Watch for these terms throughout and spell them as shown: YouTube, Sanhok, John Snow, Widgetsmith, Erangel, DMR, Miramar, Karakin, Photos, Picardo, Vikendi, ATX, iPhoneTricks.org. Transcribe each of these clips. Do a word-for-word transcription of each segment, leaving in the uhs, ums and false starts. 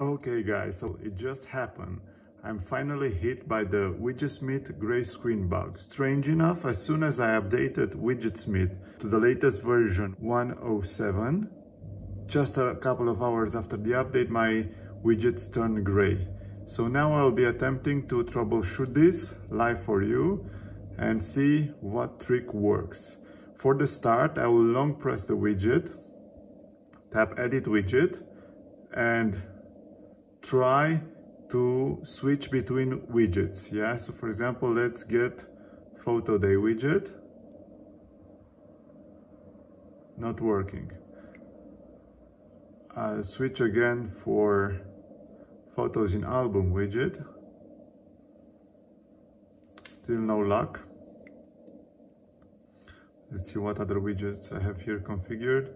Okay guys, so it just happened. I'm finally hit by the Widgetsmith gray screen bug. Strange enough, as soon as I updated Widgetsmith to the latest version one oh seven, just a couple of hours after the update, my widgets turned gray. So now I'll be attempting to troubleshoot this live for you and see what trick works. For the start, I will long press the widget, tap Edit Widget, and try to switch between widgets. Yeah, so for example, let's get Photo Day widget. Not working. I'll switch again for Photos in Album widget. Still no luck. Let's see what other widgets I have here configured.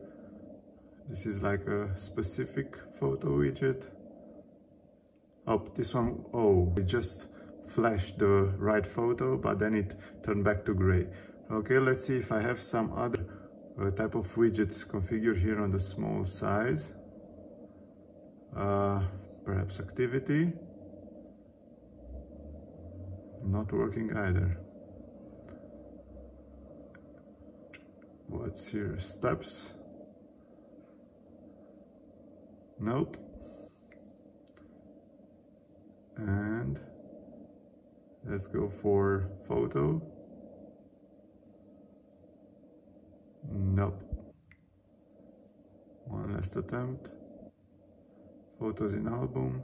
This is like a specific photo widget. Oh, this one, oh, it just flashed the right photo, but then it turned back to gray. Okay, let's see if I have some other uh, type of widgets configured here on the small size. Uh, perhaps activity. Not working either. What's here? Steps. Nope. And let's go for photo. Nope. One last attempt. Photos in Album.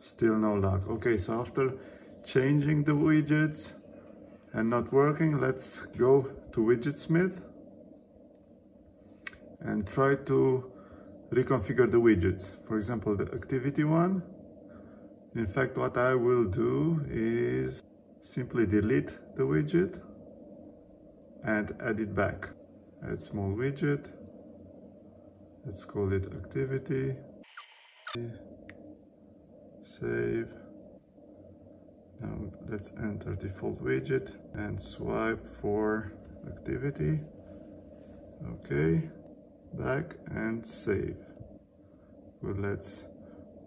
Still no luck. Okay, so after changing the widgets and not working, let's go to Widgetsmith and try to reconfigure the widgets. For example, the activity one. In fact, what I will do is simply delete the widget and add it back. Add small widget. Let's call it activity. Save. Now let's enter default widget and swipe for activity. Okay. Back and save. Well, let's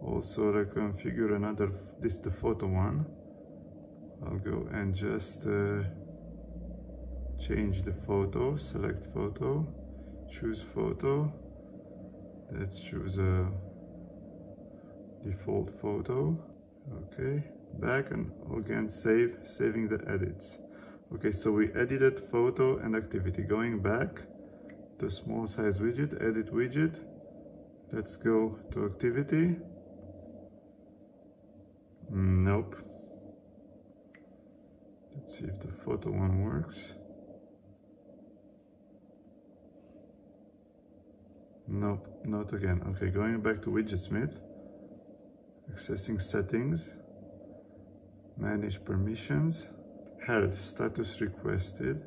also reconfigure another, this is the photo one. I'll go and just uh, change the photo, select photo, choose photo. Let's choose a default photo. Okay, back and again save, saving the edits. Okay, so we edited photo and activity. Going back, the small size widget, edit widget. Let's go to activity. Nope. Let's see if the photo one works. Nope, not again. Okay, going back to Widgetsmith, accessing settings, manage permissions, health, status requested,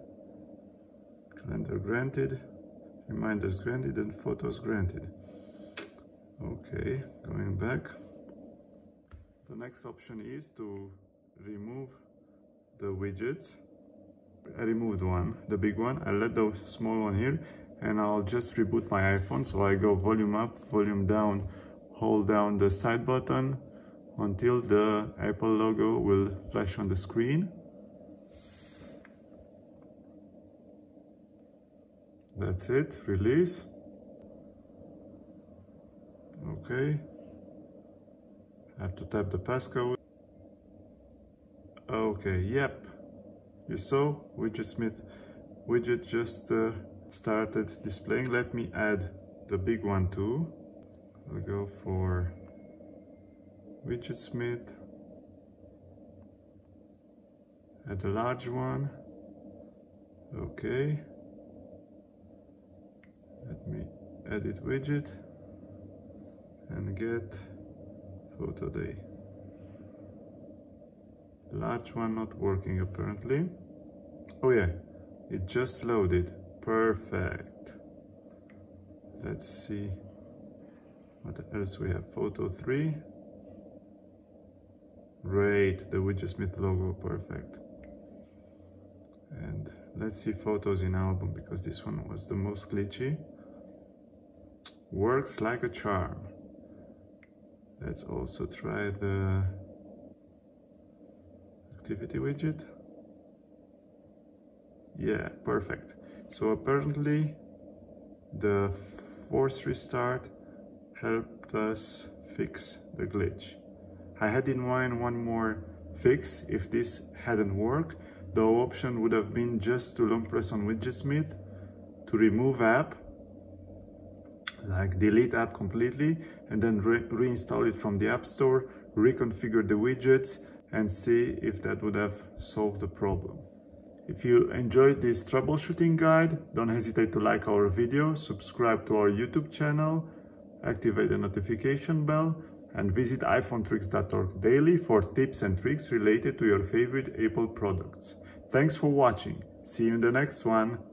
calendar granted, reminders granted, and photos granted. Okay, going back. The next option is to remove the widgets. I removed one, the big one. I let the small one here, and I'll just reboot my iPhone. So I go volume up, volume down, hold down the side button until the Apple logo will flash on the screen. That's it, release. Okay. I have to type the passcode. Okay, yep. You saw Widgetsmith widget just uh, started displaying. Let me add the big one too. I'll go for Widgetsmith. Add the large one. Okay. Let me edit widget and get Photo Day. The large one not working apparently. Oh yeah, it just loaded. Perfect. Let's see what else we have. Photo three. Great, the Widgetsmith logo, perfect. And let's see Photos in Album, because this one was the most glitchy. Works like a charm. Let's also try the activity widget. Yeah, perfect. So apparently the force restart helped us fix the glitch. I had in mind one more fix. If this hadn't worked, the option would have been just to long press on Widgetsmith to remove app, like delete app completely, and then re reinstall it from the App Store, reconfigure the widgets, and see if that would have solved the problem. If you enjoyed this troubleshooting guide, don't hesitate to like our video, subscribe to our YouTube channel, activate the notification bell, and visit iPhone Tricks dot org daily for tips and tricks related to your favorite Apple products. Thanks for watching. See you in the next one.